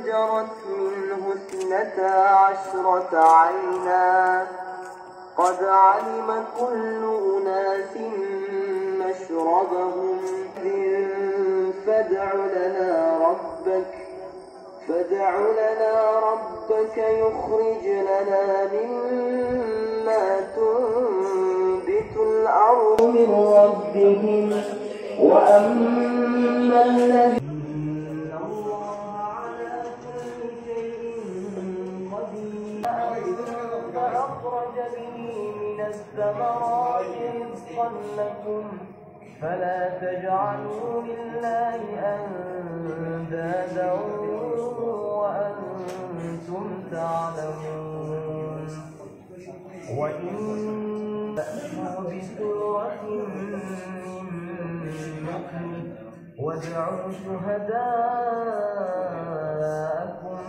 فَانْفَجَرَتْ مِنْهُ اثْنَتَا عَشْرَةَ عَيْنًا قَدْ عَلِمَ كُلُّ أُنَاسٍ مَّشْرَبَهُمْ فَادْعُ لَنَا رَبَّكَ يُخْرِجْ لَنَا مِمَّا تُنبِتُ الْأَرْضُ مِن رَّبِّهِمْ وَأَمَّا الَّذِينَ الثمرات رزقا لكم فلا تجعلوا لله أندادا وأنتم تعلمون وإن تأتوا بسورة من مثله وادعوا شهداءكم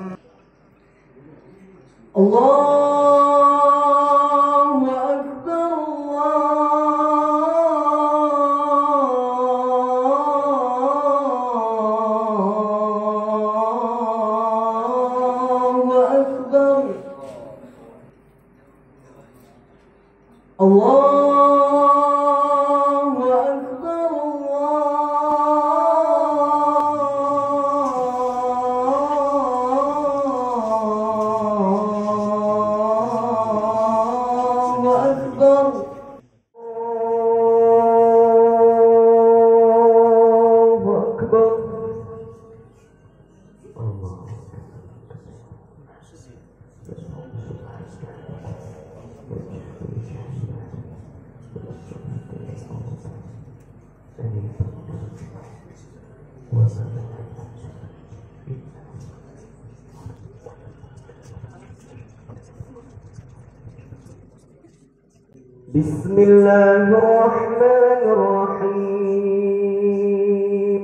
بسم الله الرحمن الرحيم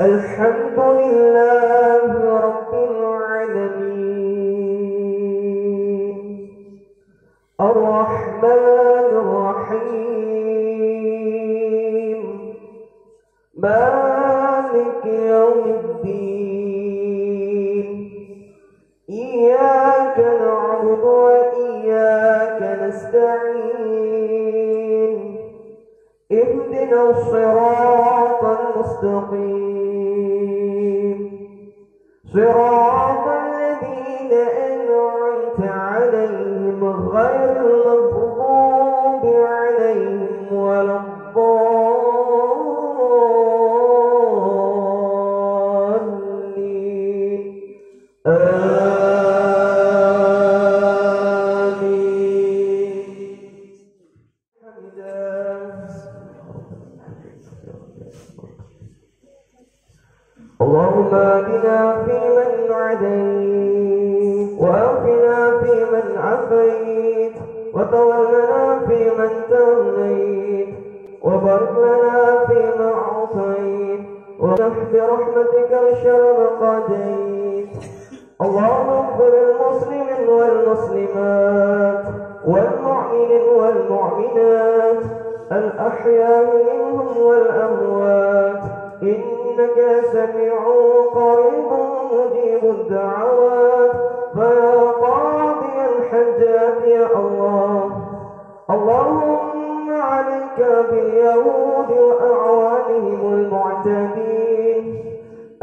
الحمد لله رب العالمين الرحمن الرحيم مالك يوم الدين إياك نعبد وإياك نستعين اهدنا الصراط المستقيم صراط الذين أنعمت عليهم غير المغضوب عليهم ولا الضالين اللهم آتنا فيمن عديت وآتنا فيمن عافيت وتولنا فيمن توليت وبارك لنا فيما أعطيت ونحن برحمتك شر ما قضيت اللهم اغفر للمسلمين والمسلمات والمؤمنين والمؤمنات الأحياء منهم والأموات إنك سميع قريب مجيب الدعوات فيا قاضي الحجات يا الله اللهم عليك باليهود وأعوانهم المعتدين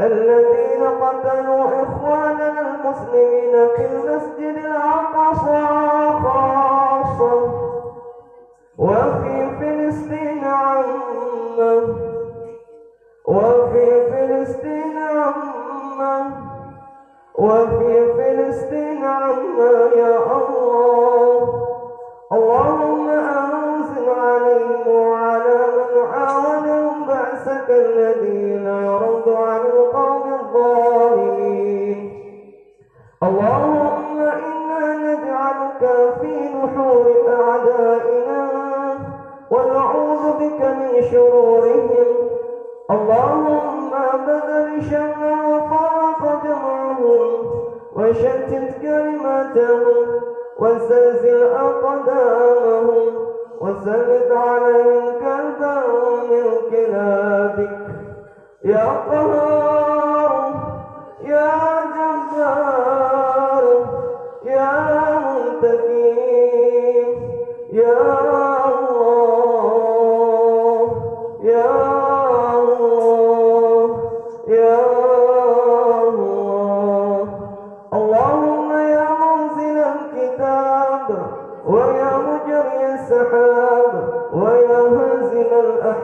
الذين قتلوا إخواننا المسلمين في المسجد الأقصى خاصة وفي فلسطين عامة وفي فلسطين عما يا الله اللهم أنزل عليهم وعلى من عاونهم بأسك الذي لا يرد عن القوم الظالمين اللهم إنا نجعلك في نحور أعدائنا ونعوذ بك من شرورهم اللهم بذل شمع وفرق جمعهم وشتت كلماتهم وزلزل أقدامهم وسلط عليهم كلبا من كلابك يا قهار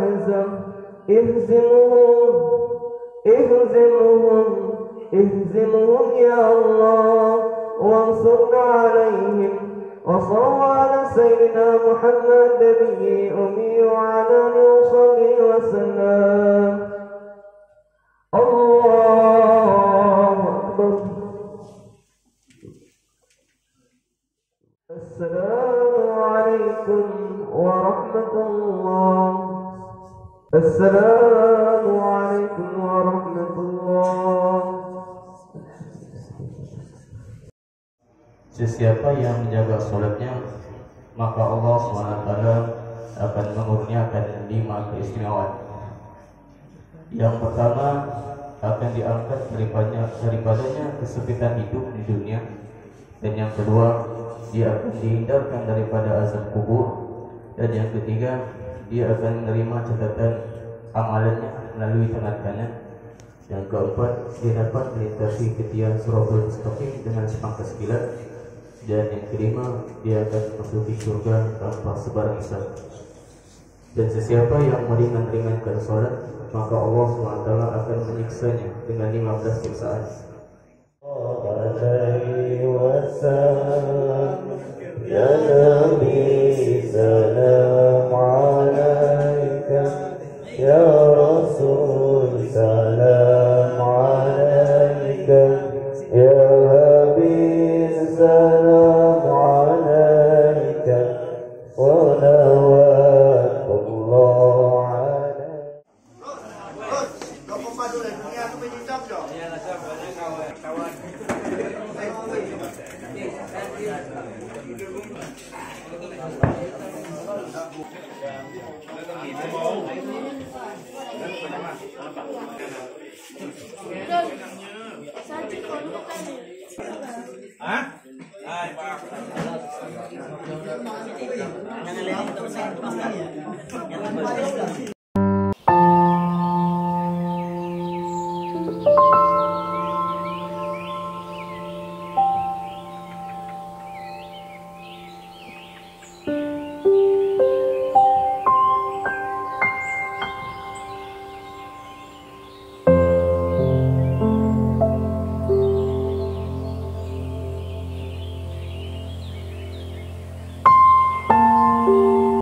تحزن. اهزمهم اهزمهم اهزمهم يا الله وانصرنا عليهم. وصلوا على سيدنا محمد نبي أمي وعلى آله وصحبه وسلم. الله أكبر. السلام عليكم ورحمة الله. السلام عليكم ورحمة الله. Sesiapa yang menjaga sholatnya, maka Allah SWT akan mengurniakan 5 keistimewaan. Yang pertama, akan diangkat daripadanya kesempitan hidup di dunia. Dan yang kedua, dia akan dihindarkan daripada azab kubur. Dan yang ketiga, dia akan menerima catatan amalannya melalui tangan kanan. Yang keempat, dia dapat melintasi ketiak siratal mustaqim dengan sepangkas kilat. Dan yang kelima, dia akan memasuki syurga tanpa sebarang hisab. Dan sesiapa yang meringan-ringankan solat, maka Allah SWT akan menyiksanya dengan 15 siksaan. Ya Nabi, salam alaika. Ya Rasul, salam alaika. Ya Habib, salam. Jangan lihat itu saya